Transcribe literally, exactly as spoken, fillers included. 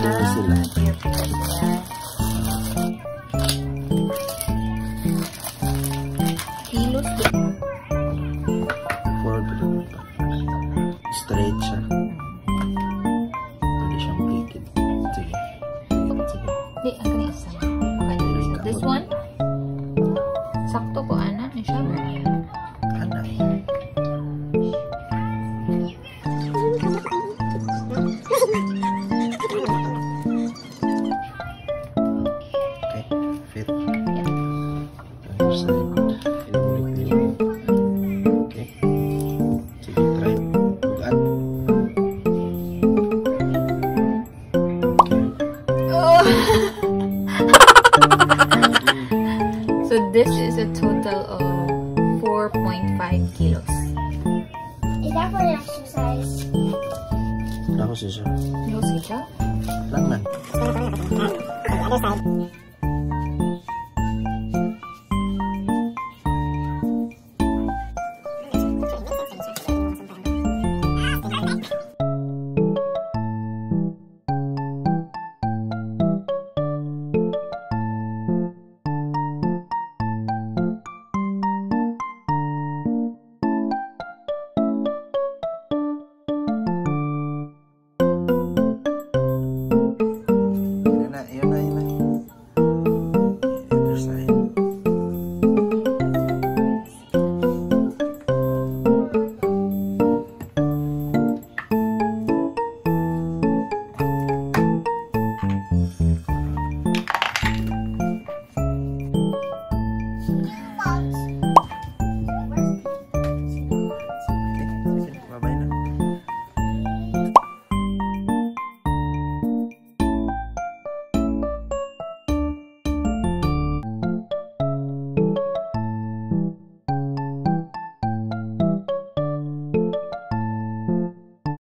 dito sila. Kilos din. Forward doon pa. Straight siya. Pwede siyang pikit. Sige. Sige. Di, ako na isa. This one? Sakto ko, ana. Ano siya? Ana. So this is a total of four point five kilos. Is that for an exercise? No, siya. No, siya? Lang lang. Other side. Mm-hmm.